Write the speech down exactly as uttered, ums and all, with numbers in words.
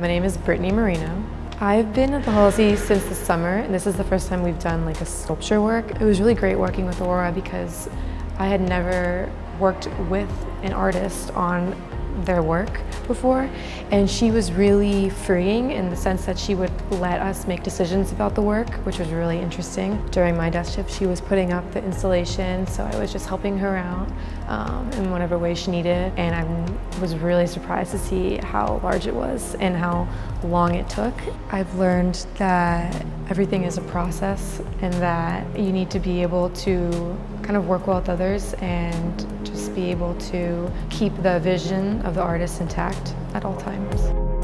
My name is Brittany Marino. I've been at the Halsey since the summer, and this is the first time we've done like a sculpture work. It was really great working with Aurora because I had never worked with an artist on their work before, and she was really freeing in the sense that she would let us make decisions about the work, which was really interesting. During my desk shift, she was putting up the installation, so I was just helping her out um, in whatever way she needed, and I was really surprised to see how large it was and how long it took. I've learned that everything is a process and that you need to be able to kind of work well with others and just be able to keep the vision of the artist intact at all times.